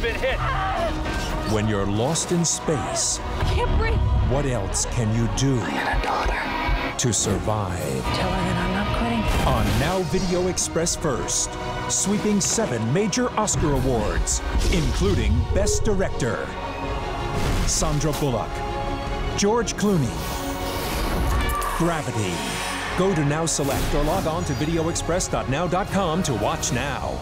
I've been hit. When you're lost in space, I can't breathe. What else can you do? I got a daughter. To survive. Tell her that I'm not quitting. On Now Video Express First, sweeping 7 major Oscar awards, including Best Director. Sandra Bullock, George Clooney, Gravity. Go to Now Select or log on to videoexpress.now.com to watch now.